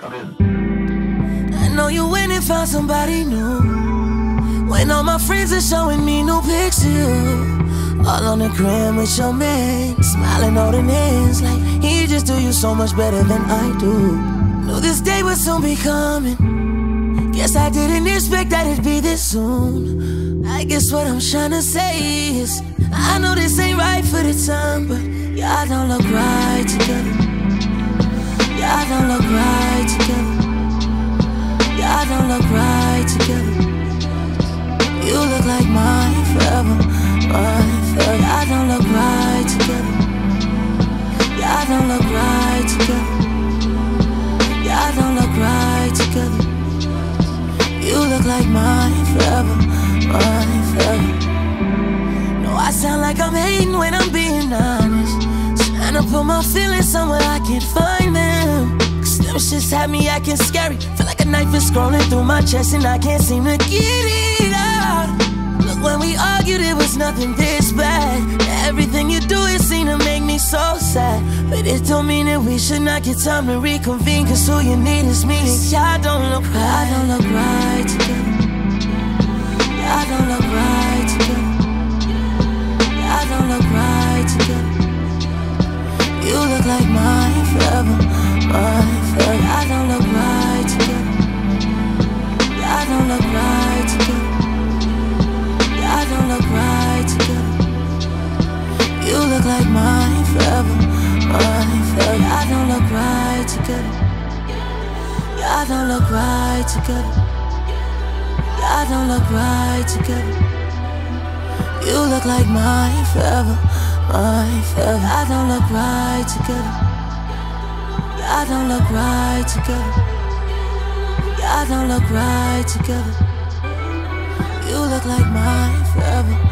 Come in. I know you went and found somebody new, when all my friends are showing me new pictures. All on the gram with your man, smiling all the names like he just do you so much better than I do. Knew this day would soon be coming, guess I didn't expect that it'd be this soon. I guess what I'm trying to say is I know this ain't right for the time, but y'all don't look right together. Y'all don't look right together. Y'all don't look right together. You look like mine forever. Y'all don't look right together. Y'all don't look right together. Y'all don't look right together. You look like mine forever, mine forever. No, I sound like I'm hating when I'm being honest, trying to put my feelings somewhere I can't find them. Cause them shits had me acting scary, feel like a knife is scrolling through my chest and I can't seem to get it out. When we argued, it was nothing this bad. Everything you do, it seemed to make me so sad. But it don't mean that we should not get time to reconvene, cause all you need is me. Y'all don't look right. Y'all don't look right together. Y'all don't look right together. Y'all don't look right together. You look like mine forever, mine forever. Y'all don't look right together. Y'all don't look right together. I don't look right together. You look like mine forever, mine forever. I don't look right together. Yeah, I don't look right together. Yeah, I don't look right together. You look like mine forever, mine forever. I don't look right together. Yeah, I don't look right together. Yeah, I don't look right together. You look like mine forever.